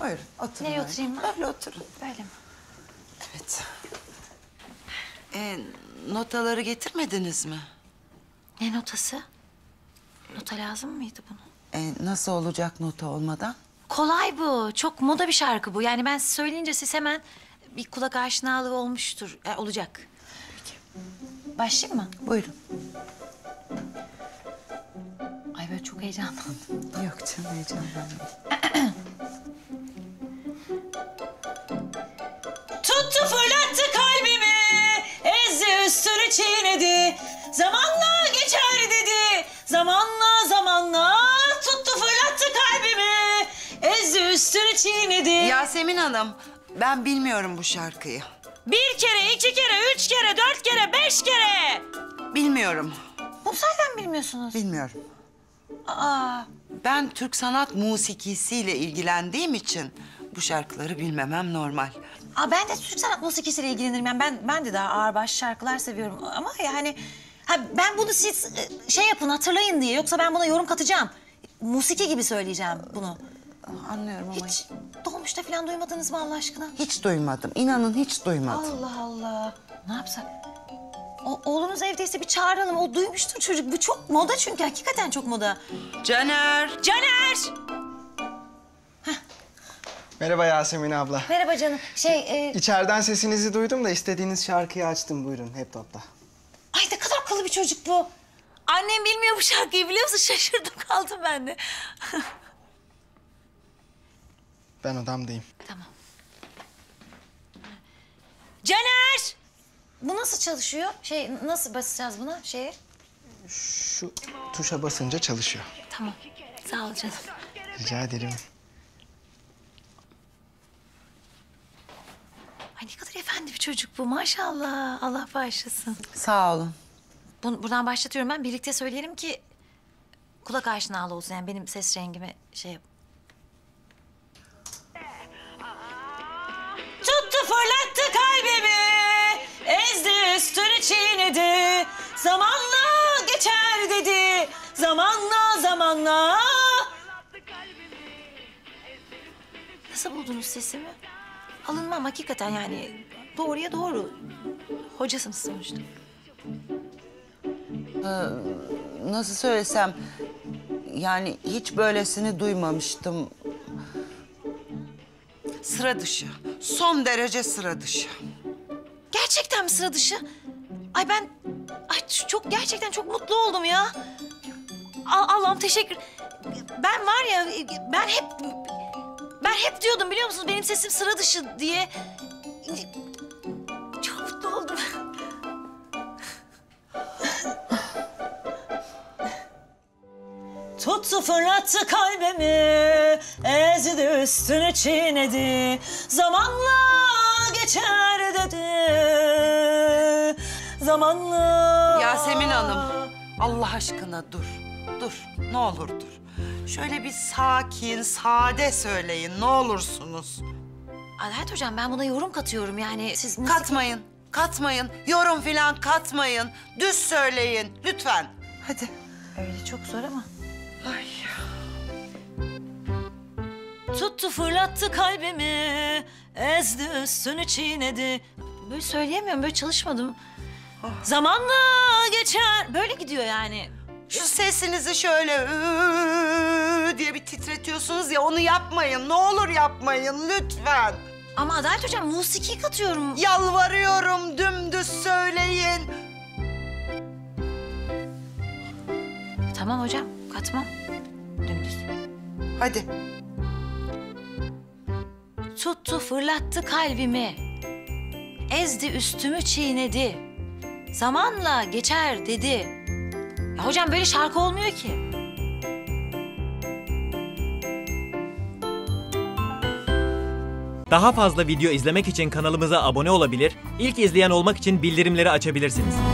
Buyurun, oturun. Nereye oturayım? Böyle oturun. Böyle mi? Evet. Notaları getirmediniz mi? Ne notası? Nota lazım mıydı bunun? Nasıl olacak nota olmadan? Kolay bu. Çok moda bir şarkı bu. Yani ben size söyleyince siz hemen bir kulak aşinalığı olmuştur. Olacak. Peki. Başlayayım mı? Buyurun. Ay ben çok heyecanlandım. Yok canım, heyecanlanmadım. Tuttu fırlattı kalbimi, ezdi üstünü çiğnedi. Zamanla geçer dedi, zamanla tuttu fırlattı kalbimi, ezdi üstünü çiğnedi. Yasemin Hanım, ben bilmiyorum bu şarkıyı. 1 kere, 2 kere, 3 kere, 4 kere, 5 kere. Bilmiyorum. Bu sayeden bilmiyorsunuz. Bilmiyorum. Aa. Ben Türk sanat musikisiyle ilgilendiğim için bu şarkıları bilmemem normal. Aa, ben de Türk sanat musikisiyle ilgilenirim. Yani ben de daha ağırbaş şarkılar seviyorum ama yani... ben bunu siz şey yapın, hatırlayın diye. Yoksa ben buna yorum katacağım. Musiki gibi söyleyeceğim bunu. Anlıyorum ama... Hiç dolmuşta falan duymadınız mı Allah aşkına? Hiç duymadım. İnanın hiç duymadım. Allah Allah. Ne yapsak? Oğlunuz evdeyse bir çağıralım. O duymuştur çocuk. Bu çok moda çünkü. Hakikaten çok moda. Caner! Caner! Heh. Merhaba Yasemin abla. Merhaba canım. İçeriden sesinizi duydum da istediğiniz şarkıyı açtım. Buyurun hep topla. Ay ne kadar akıllı bir çocuk bu. Annem bilmiyor bu şarkıyı biliyor musun? Şaşırdım kaldım ben de. Ben odamdayım. Tamam. Caner! Bu nasıl çalışıyor? Nasıl basacağız buna şeye? Şu tuşa basınca çalışıyor. Tamam. Sağ ol canım. Rica ederim. Ay ne kadar efendi bir çocuk bu maşallah. Allah bağışlasın. Sağ olun. Buradan başlatıyorum ben. Birlikte söyleyelim ki kulak aşinalı olsun. Yani benim ses rengime şey yap. Tuttu fırlattı kalbimi, ezdi üstünü çiğnedi. Zamanla geçer dedi, zamanla. Nasıl buldunuz sesimi? Alınmam hakikaten yani doğruya doğru. Hocasınız sonuçta. Nasıl söylesem yani hiç böylesini duymamıştım. Sıra dışı, son derece sıra dışı. Gerçekten mi sıra dışı? Ay ben çok gerçekten çok mutlu oldum ya. Allah'ım teşekkür. Ben var ya ben hep diyordum biliyor musunuz benim sesim sıra dışı diye. Çok mutlu oldum. Tuttu fırlattı kalbimi, ezdi üstünü çiğnedi. Zamanla geçer dedi, zamanla... Yasemin Hanım, Allah aşkına dur, ne olur dur. Şöyle bir sakin, sade söyleyin, ne olursunuz. Adalet Hocam, ben buna yorum katıyorum yani. Siz müzik... Katmayın, yorum falan katmayın. Düz söyleyin, lütfen. Hadi. Öyle çok zor ama. Ay. Tuttu fırlattı kalbimi, ezdi üstünü çiğnedi. Böyle söyleyemiyorum, böyle çalışmadım. Oh. Zamanla geçer, böyle gidiyor yani. Şu sesinizi şöyle diye bir titretiyorsunuz ya, onu yapmayın. Ne olur yapmayın, lütfen. Ama Adalet Hocam, musiki katıyorum. Yalvarıyorum, dümdüz söyleyin. Tamam hocam, katmam. Dümdüz. Hadi. Tuttu fırlattı kalbimi, ezdi üstümü çiğnedi. Zamanla geçer dedi. Ya hocam böyle şarkı olmuyor ki. Daha fazla video izlemek için kanalımıza abone olabilir, ilk izleyen olmak için bildirimleri açabilirsiniz.